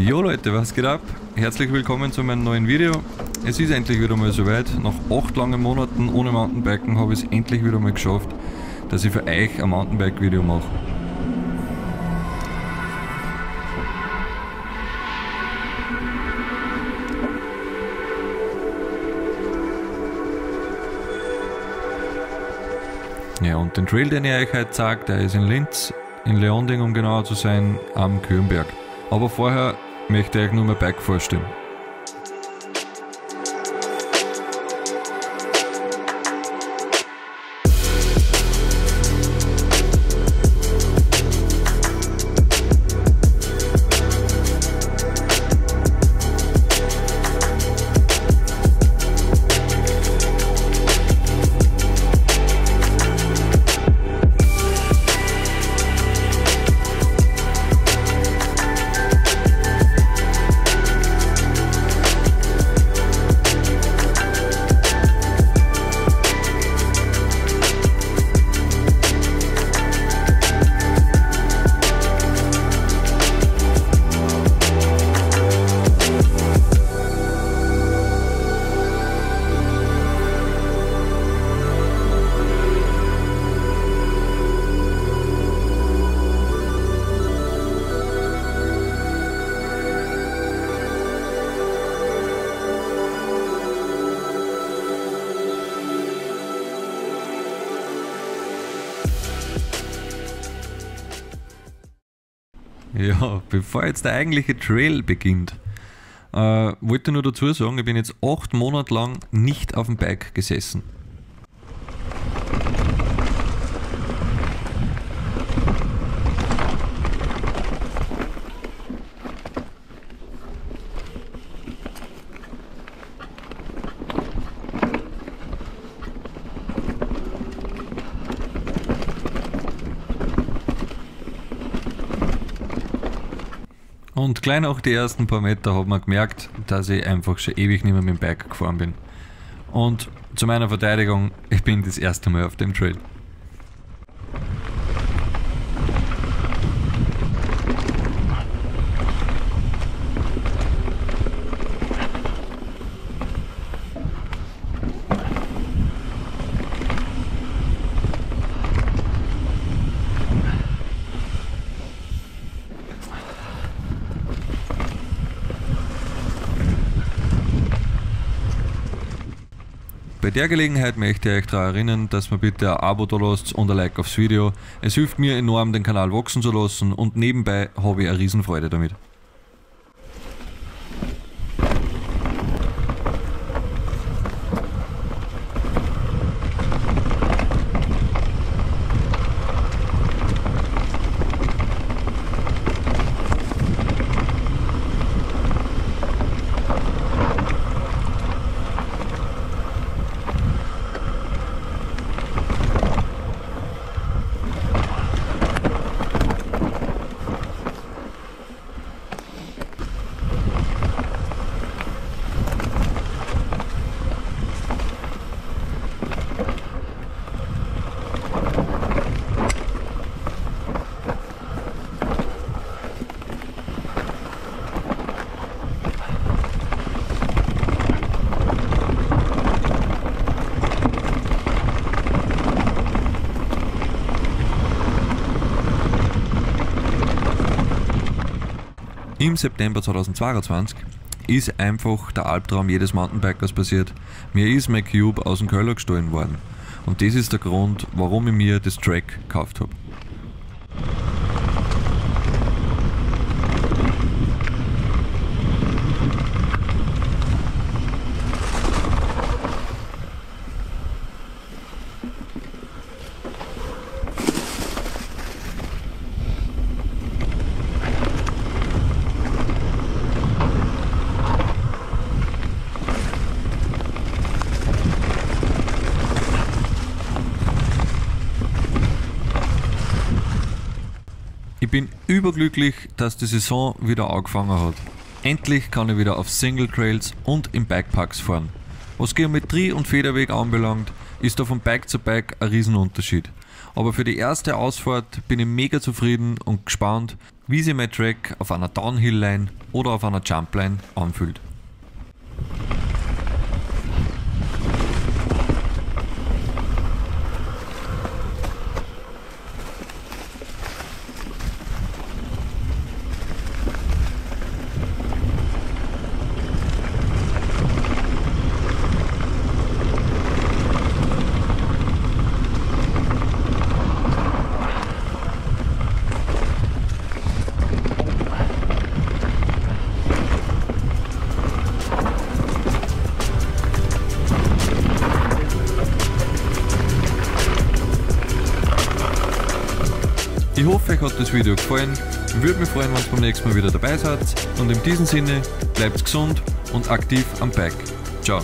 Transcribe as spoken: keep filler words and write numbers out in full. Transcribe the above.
Jo Leute, was geht ab? Herzlich willkommen zu meinem neuen Video. Es ist endlich wieder mal soweit. Nach acht langen Monaten ohne Mountainbiken habe ich es endlich wieder mal geschafft, dass ich für euch ein Mountainbike-Video mache. Ja, und den Trail, den ich euch heute zeige, der ist in Linz, in Leonding um genauer zu sein, am Kürnberg. Aber vorher möchte ich euch nur mein Bike vorstellen. Ja, bevor jetzt der eigentliche Trail beginnt, äh, wollte ich nur dazu sagen, ich bin jetzt acht Monate lang nicht auf dem Bike gesessen. Und gleich nach die ersten paar Meter hat man gemerkt, dass ich einfach schon ewig nicht mehr mit dem Bike gefahren bin. Und zu meiner Verteidigung, ich bin das erste Mal auf dem Trail. Bei der Gelegenheit möchte ich euch daran erinnern, dass mir bitte ein Abo da lasst und ein Like aufs Video. Es hilft mir enorm, den Kanal wachsen zu lassen, und nebenbei habe ich eine Riesenfreude damit. Im September zweitausendzweiundzwanzig ist einfach der Albtraum jedes Mountainbikers passiert. Mir ist mein Cube aus dem Keller gestohlen worden. Und das ist der Grund, warum ich mir das Trek gekauft habe. Ich bin überglücklich, dass die Saison wieder angefangen hat. Endlich kann ich wieder auf Single Trails und in Bikeparks fahren. Was Geometrie und Federweg anbelangt, ist da von Bike zu Bike ein Riesenunterschied. Aber für die erste Ausfahrt bin ich mega zufrieden und gespannt, wie sich mein Track auf einer Downhill-Line oder auf einer Jump-Line anfühlt. Ich hoffe, euch hat das Video gefallen. Ich würde mich freuen, wenn ihr beim nächsten Mal wieder dabei seid. Und in diesem Sinne, bleibt gesund und aktiv am Bike. Ciao.